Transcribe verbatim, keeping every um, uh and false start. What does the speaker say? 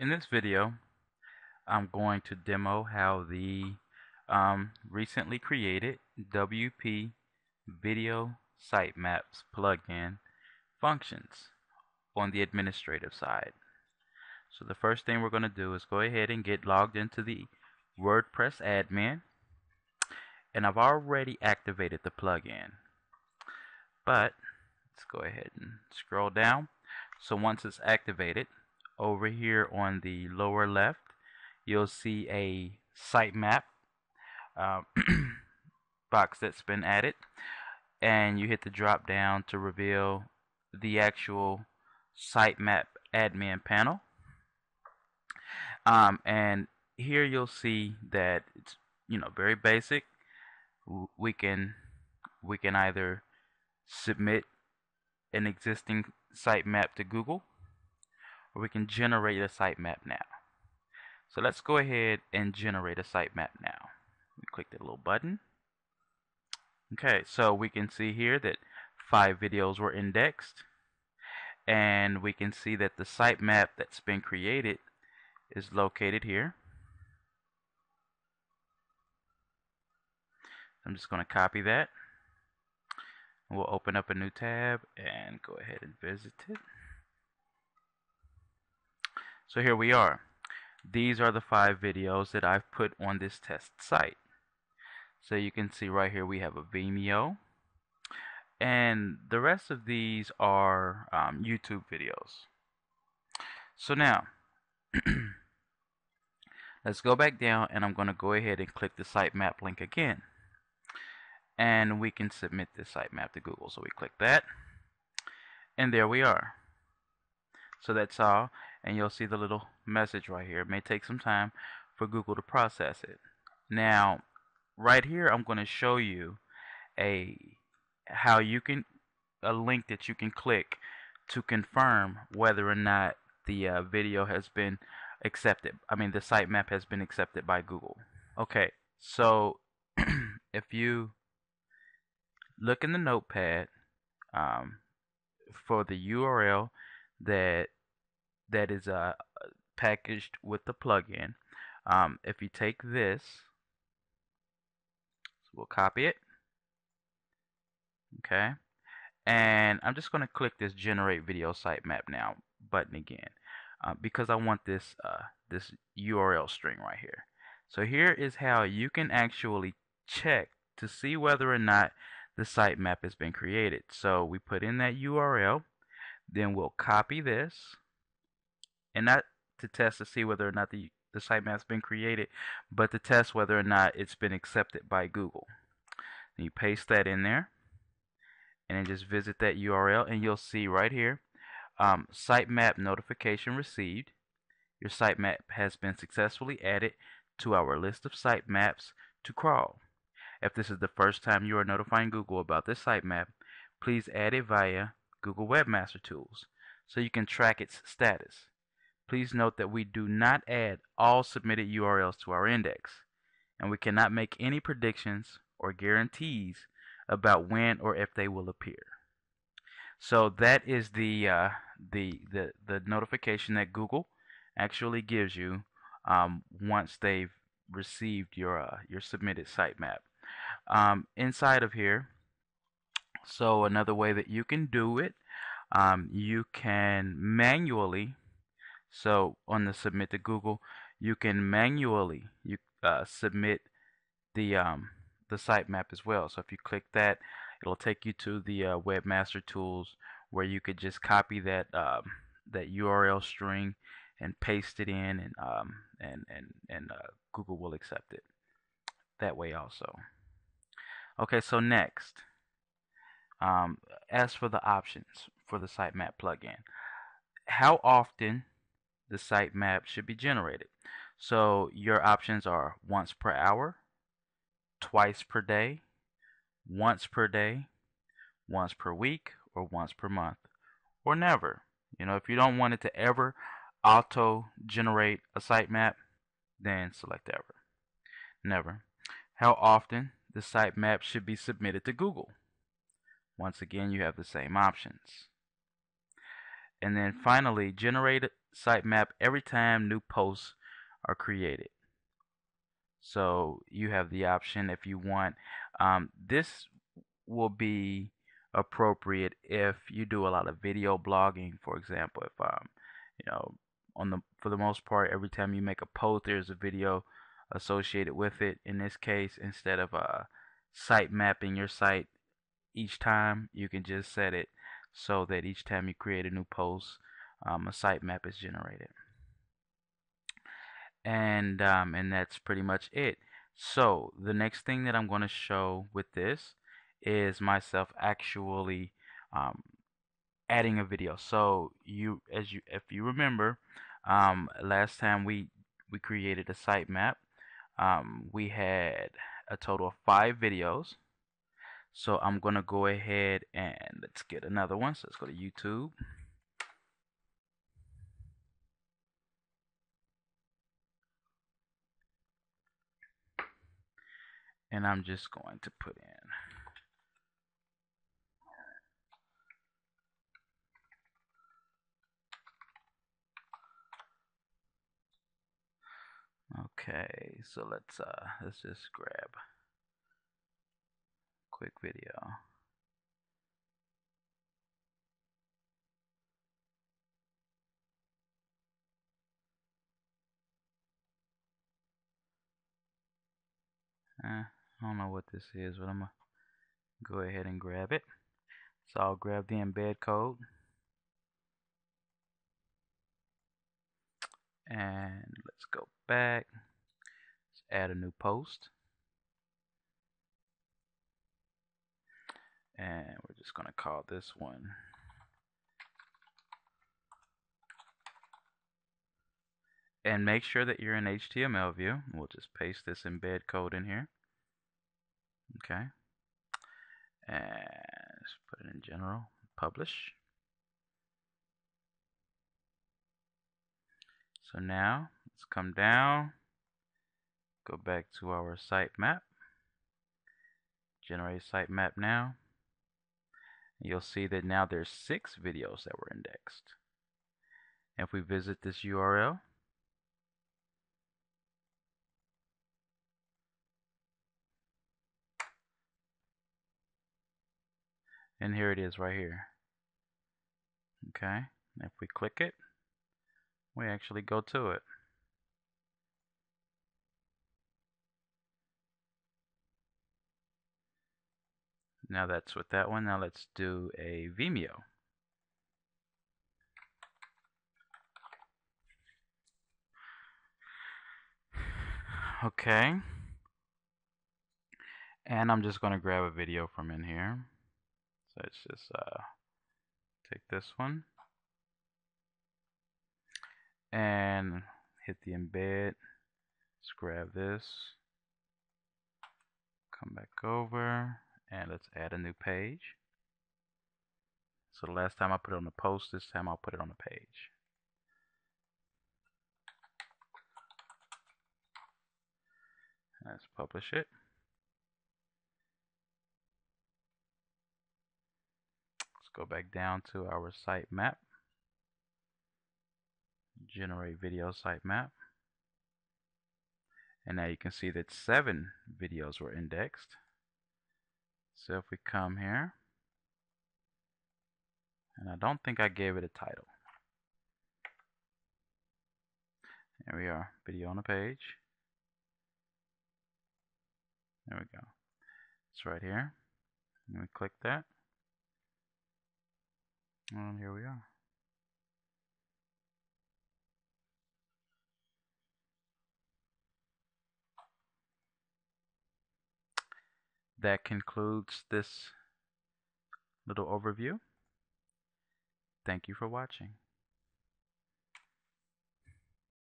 In this video, I'm going to demo how the um, recently created W P Video Sitemaps plugin functions on the administrative side. So the first thing we're going to do is go ahead and get logged into the WordPress admin, and I've already activated the plugin. But let's go ahead and scroll down. So once it's activated, over here on the lower left, you'll see a sitemap uh, box that's been added, and you hit the drop down to reveal the actual sitemap admin panel. Um, and here you'll see that it's you know very basic. We can we can either submit an existing sitemap to Google, or we can generate a sitemap now. So let's go ahead and generate a sitemap now. We click that little button. Okay, so we can see here that five videos were indexed, and we can see that the sitemap that's been created is located here. I'm just going to copy that. We'll open up a new tab and go ahead and visit it. So here we are. These are the five videos that I've put on this test site. So you can see right here we have a Vimeo, and the rest of these are um, YouTube videos. So now let's go back down, and I'm going to go ahead and click the sitemap link again, and we can submit this sitemap to Google. So we click that, and there we are. So that's all, and you'll see the little message right here. It may take some time for Google to process it. Now right here I'm going to show you a how you can a link that you can click to confirm whether or not the uh, video has been accepted. I mean the sitemap has been accepted by Google. Okay, so if you look in the notepad um, for the U R L that that is uh, packaged with the plugin. Um, if you take this, so we'll copy it, okay, and I'm just going to click this Generate Video Sitemap Now button again uh, because I want this uh, this U R L string right here. So here is how you can actually check to see whether or not the sitemap has been created. So we put in that U R L, then we'll copy this, and not to test to see whether or not the, the sitemap has been created, but to test whether or not it's been accepted by Google. And you paste that in there, and then just visit that U R L, and you'll see right here, um, sitemap notification received. Your sitemap has been successfully added to our list of sitemaps to crawl. If this is the first time you are notifying Google about this sitemap, please add it via Google Webmaster Tools so you can track its status. Please note that we do not add all submitted U R Ls to our index, and we cannot make any predictions or guarantees about when or if they will appear. So that is the uh, the, the the notification that Google actually gives you um, once they've received your uh, your submitted sitemap. Um, inside of here, so another way that you can do it, um, you can manually, so on the submit to Google, you can manually you uh, submit the um, the sitemap as well. So if you click that, it'll take you to the uh, Webmaster Tools where you could just copy that um, that U R L string and paste it in, and um, and and and uh, Google will accept it that way also. Okay, so next, um, as for the options for the sitemap plugin, how often the sitemap should be generated. So your options are once per hour, twice per day, once per day, once per week, or once per month, or never. You know, if you don't want it to ever auto-generate a sitemap, then select ever. Never. How often the sitemap should be submitted to Google. Once again, you have the same options. And then finally, generate a sitemap every time new posts are created. So you have the option if you want. Um, this will be appropriate if you do a lot of video blogging, for example. If um, you know, on the for the most part, every time you make a post, there's a video associated with it. In this case, instead of uh, site mapping your site each time, you can just set it so that each time you create a new post, um, a sitemap is generated. And um, and that's pretty much it. So the next thing that I'm going to show with this is myself actually um, adding a video. So you, as you, if you remember, um, last time we we created a sitemap. Um, we had a total of five videos. So I'm going to go ahead and let's get another one. So let's go to YouTube. And I'm just going to put in okay, so let's uh let's just grab a quick video. Uh, I don't know what this is, but I'm gonna go ahead and grab it. So I'll grab the embed code and let's go back. Let's add a new post, and we're just going to call this one and make sure that you're in H T M L view. We'll just paste this embed code in here. Okay, and let's put it in general, publish. So now let's come down, go back to our sitemap, generate sitemap now. You'll see that now there's six videos that were indexed. If we visit this U R L, and here it is right here. Okay, if we click it, we actually go to it. Now that's with that one. Now let's do a Vimeo. Okay. And I'm just going to grab a video from in here. So let's just uh, take this one and hit the embed. Let's grab this, come back over, and let's add a new page. So the last time I put it on the post, this time I'll put it on the page. Let's publish it. Let's go back down to our sitemap. Generate video sitemap, and now you can see that seven videos were indexed. So if we come here, and I don't think I gave it a title. There we are, video on a page. There we go. It's right here. And we click that, and here we are. That concludes this little overview. Thank you for watching.